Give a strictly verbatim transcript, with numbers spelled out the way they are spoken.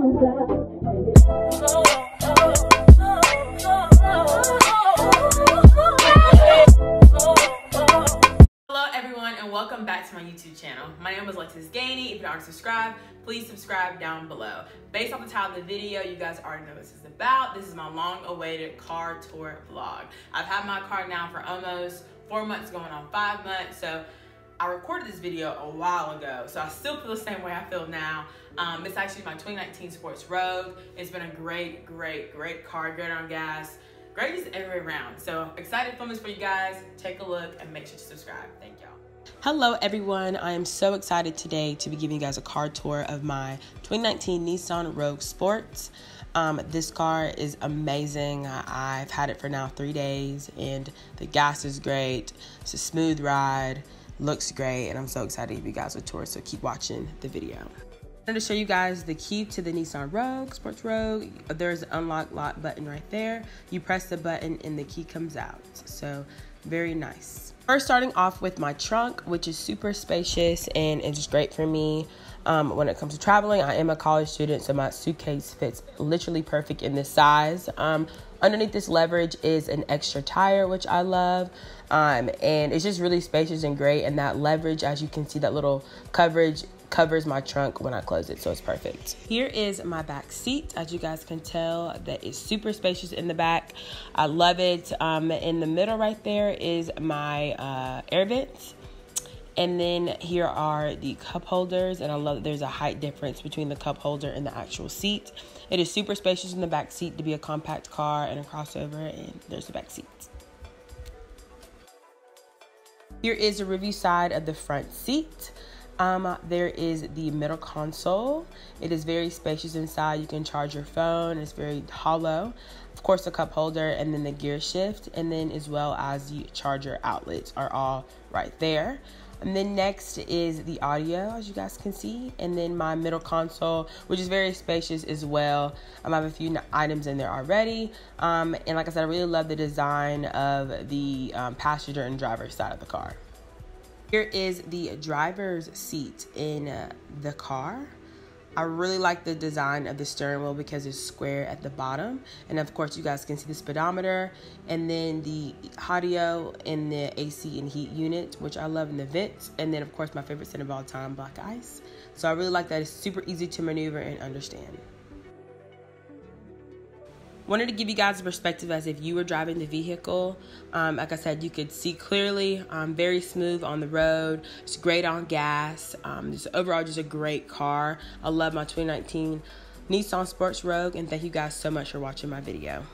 Hello everyone and welcome back to my YouTube channel. My name is Alexis Gainey. If you aren't subscribed, please subscribe down below. Based on the title of the video, you guys already know what this is about. This is my long-awaited car tour vlog. I've had my car now for almost four months going on five months. So I recorded this video a while ago, so I still feel the same way I feel now. Um, it's actually my twenty nineteen Sports Rogue. It's been a great, great, great car, great on gas, great just every round. So excited to film this for you guys. Take a look and make sure to subscribe. Thank y'all. Hello everyone, I am so excited today to be giving you guys a car tour of my twenty nineteen Nissan Rogue Sports. Um, this car is amazing. I've had it for now three days and the gas is great. It's a smooth ride. Looks great, and I'm so excited to give you guys a tour, so keep watching the video. I'm going to show you guys the key to the Nissan Rogue, Sports Rogue. There's an unlock lot button right there. You press the button and the key comes out, so very nice. First, starting off with my trunk, which is super spacious and it's great for me. Um, when it comes to traveling, I am a college student, so my suitcase fits literally perfect in this size. Um, underneath this leverage is an extra tire, which I love. Um, and it's just really spacious and great. And that leverage, as you can see, that little coverage covers my trunk when I close it, so it's perfect. Here is my back seat. As you guys can tell, that is super spacious in the back. I love it. Um, in the middle right there is my uh, air vents. And then here are the cup holders, and I love that there's a height difference between the cup holder and the actual seat. It is super spacious in the back seat to be a compact car and a crossover, and there's the back seat. Here is the review side of the front seat. Um, there is the middle console. It is very spacious inside. You can charge your phone. It's very hollow. Of course, the cup holder and then the gear shift, and then as well as the charger outlets are all right there. And then next is the audio, as you guys can see, and then my middle console, which is very spacious as well. Um, I have a few items in there already. Um, and like I said, I really love the design of the um, passenger and driver side of the car. Here is the driver's seat in uh, the car. I really like the design of the steering wheel because it's square at the bottom. And of course, you guys can see the speedometer and then the audio and the A C and heat unit, which I love in the vents. And then of course, my favorite scent of all time, Black Ice. So I really like that. It's super easy to maneuver and understand. Wanted to give you guys a perspective as if you were driving the vehicle. Um, like I said, you could see clearly, um, very smooth on the road. It's great on gas. Um, just overall, just a great car. I love my twenty nineteen Nissan Sports Rogue, and thank you guys so much for watching my video.